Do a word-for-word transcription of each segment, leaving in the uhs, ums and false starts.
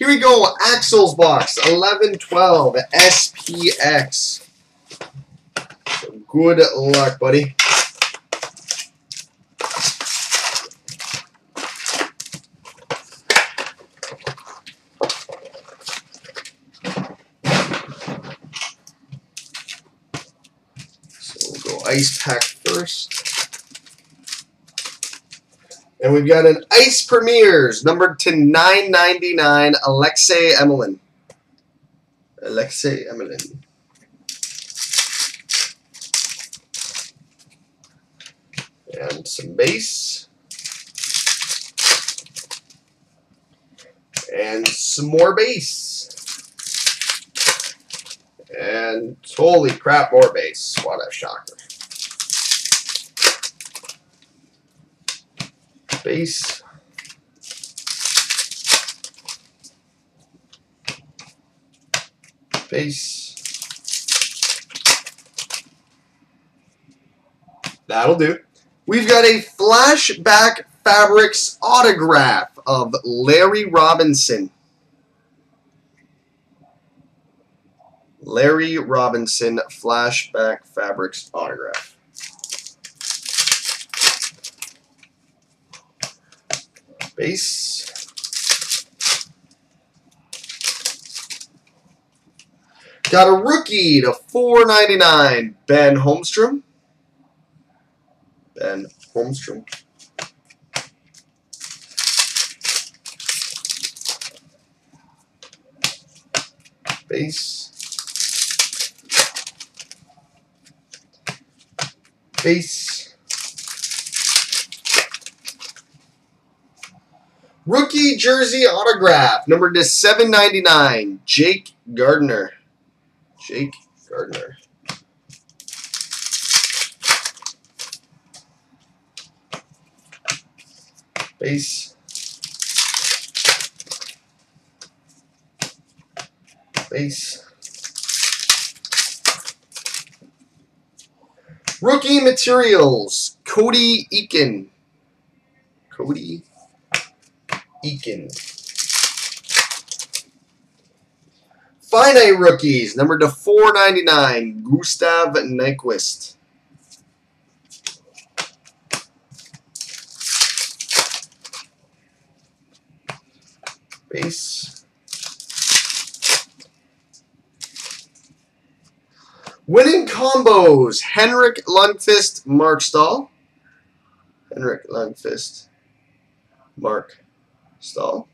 Here we go, Axall's box, eleven twelve, S P X. Good luck, buddy. So we'll go ice pack first. And we've got an Ice Premiers, numbered to nine ninety-nine, Alexei Emelin. Alexei Emelin. And some base. And some more base. And holy crap, more base. What a shocker. Base. Base. That'll do. We've got a Flashback Fabrics autograph of Larry Robinson. Larry Robinson Flashback Fabrics autograph. Base. Got a rookie to four ninety-nine, Ben Holmstrom. Ben Holmstrom. Base. Base. Rookie jersey autograph, numbered to seven ninety-nine, Jake Gardner. Jake Gardner. Base. Base. Rookie materials, Cody Eakin. Cody Eakin. Finite rookies, number to four ninety-nine, Gustav Nyquist. Base. Winning combos, Henrik Lundqvist, Mark Stahl. Henrik Lundqvist, Mark Stahl.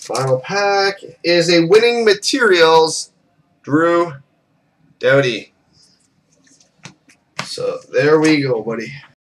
Final pack is a winning materials, Drew Doughty. So there we go, buddy.